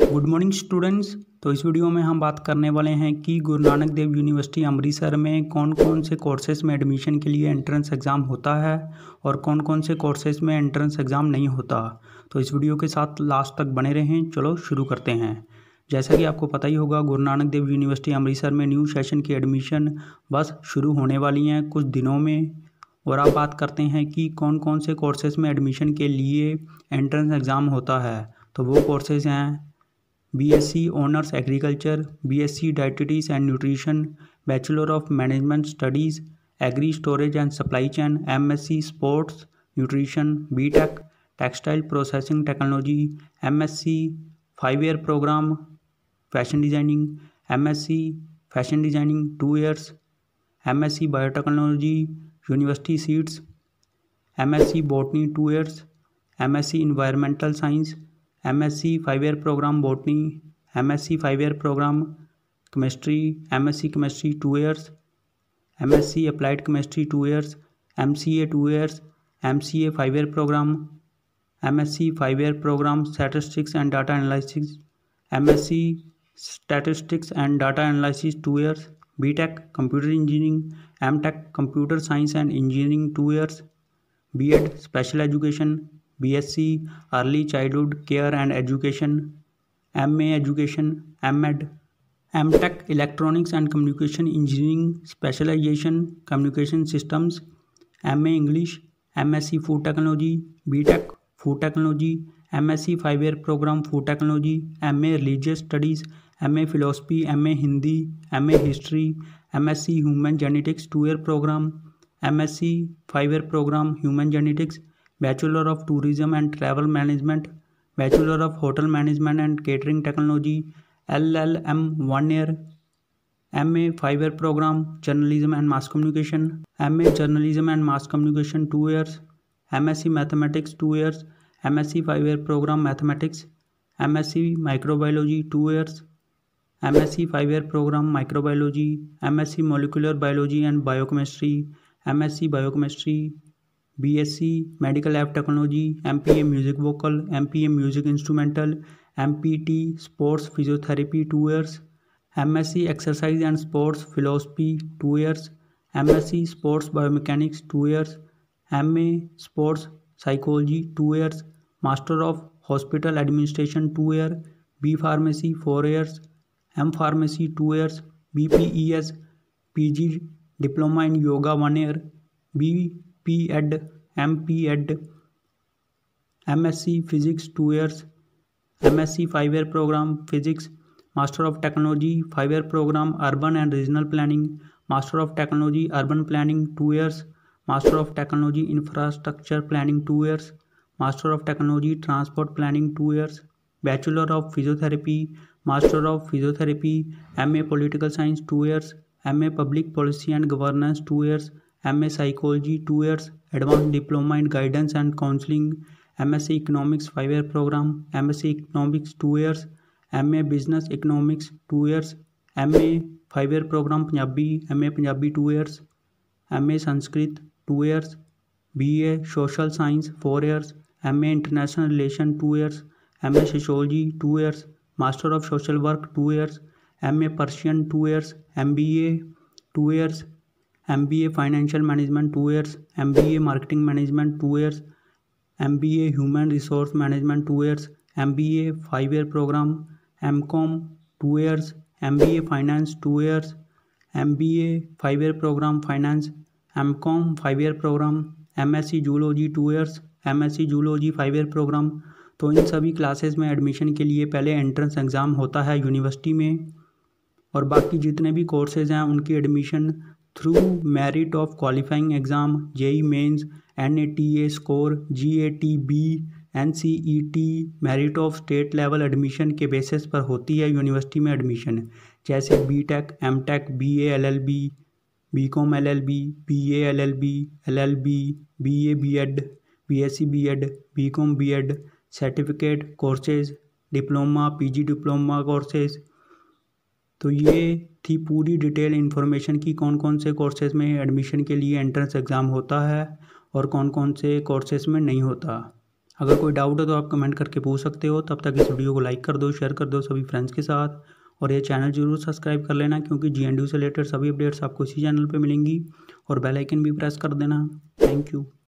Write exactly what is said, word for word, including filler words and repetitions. Good morning students. तो इस video में हम बात करने वाले हैं कि गुरु नानक देव यूनिवर्सिटी अमृतसर में कौन कौन से कोर्सेज़ में एडमिशन के लिए एंट्रेंस एग्ज़ाम होता है और कौन कौन से कोर्सेज़ में एंट्रेंस एग्ज़ाम नहीं होता। तो इस वीडियो के साथ लास्ट तक बने रहें। चलो शुरू करते हैं। जैसा कि आपको पता ही होगा, गुरु नानक देव यूनिवर्सिटी अमृतसर में न्यू सेशन की एडमिशन बस शुरू होने वाली हैं कुछ दिनों में। और आप बात करते हैं कि कौन कौन से कोर्सेज़ में एडमिशन के लिए एंट्रेंस एग्ज़ाम होता है। तो वो कोर्सेज़ हैं BSc honours agriculture, BSc dietetics and nutrition, bachelor of management studies, agri storage and supply chain, MSc sports nutrition, BTech textile processing technology, MSc five year programme fashion designing, MSc fashion designing two years, MSc biotechnology university seats, MSc botany two years, MSc environmental science, MSc five year programme botany, MSc five year programme chemistry, MSc chemistry two years, MSc applied chemistry two years, MCA to years, MCA five year program, MSc five year program statistics and data analysis, MSc statistics and data analysis two years, BTech computer engineering, MTech computer science and engineering two years, BEd special education, BSc early childhood care and education, MA education, MEd, MTech electronics and communication engineering specialisation communication systems, MA English, MSc food technology, BTech food technology, MSc five year program food technology, MA religious studies, MA philosophy, MA Hindi, MA history, MSc human genetics two year program, MSc five year program human genetics, bachelor of tourism and travel management, bachelor of hotel management and catering technology, L L M one year, M A five year program journalism and mass communication, M A journalism and mass communication two years, M S C mathematics two years, M S C five year program mathematics, M S C microbiology two years, M S C five year program microbiology, M S C molecular biology and biochemistry, M S C biochemistry, BSc medical lab technology, MPA music vocal, MPA music instrumental, MPT sports physiotherapy two years, MSc exercise and sports philosophy two years, MSc sports biomechanics two years, MA sports psychology two years, master of hospital administration two year, B pharmacy four years, M pharmacy two years, BPES PG diploma in yoga one year, B P Ed, M P Ed, M S C physics two years, M S C five year program physics, master of technology five year program urban and regional planning, master of technology urban planning two years, master of technology infrastructure planning two years, master of technology transport planning two years, bachelor of physiotherapy, master of physiotherapy, M A political science two years, M A public policy and governance two years, M A psychology two years, advance diploma in guidance and counselling, M S C economics five year program, M S C economics two years, M A business economics two years, M A five year program Punjabi, M A Punjabi two years, M A Sanskrit two years, B A social science four years, M A international relation two years, M A sociology two years, master of social work two years, M A Persian two years, M B A two years, M B A financial management two years, M B A marketing management two years, M B A human resource management two years, M B A five year program, M com two years, M B A finance two years, M B A five year program finance, M com five year program, M S C zoology two years, M S C zoology five year program. तो इन सभी classes में admission के लिए पहले entrance exam होता है university में, और बाकी जितने भी कोर्सेज़ हैं उनकी admission through merit of qualifying exam, JEE mains, NATA score, GATB, NCET, merit of state level admission के बेसिस पर होती है यूनिवर्सिटी में एडमिशन, जैसे BTech, MTech, BA LLB, BCom LLB, BA LLB, LLB, BA BEd, BSc BEd, BCom BEd, certificate courses, diploma, PG diploma courses. तो ये थी पूरी डिटेल इन्फॉर्मेशन कि कौन कौन से कोर्सेज़ में एडमिशन के लिए एंट्रेंस एग्ज़ाम होता है और कौन कौन से कोर्सेज़ में नहीं होता। अगर कोई डाउट हो तो आप कमेंट करके पूछ सकते हो। तब तक इस वीडियो को लाइक कर दो, शेयर कर दो सभी फ्रेंड्स के साथ, और ये चैनल जरूर सब्सक्राइब कर लेना क्योंकि जीएनडीयू से रिलेटेड सभी अपडेट्स आपको इसी चैनल पे मिलेंगी, और बेल आइकन भी प्रेस कर देना। Thank you.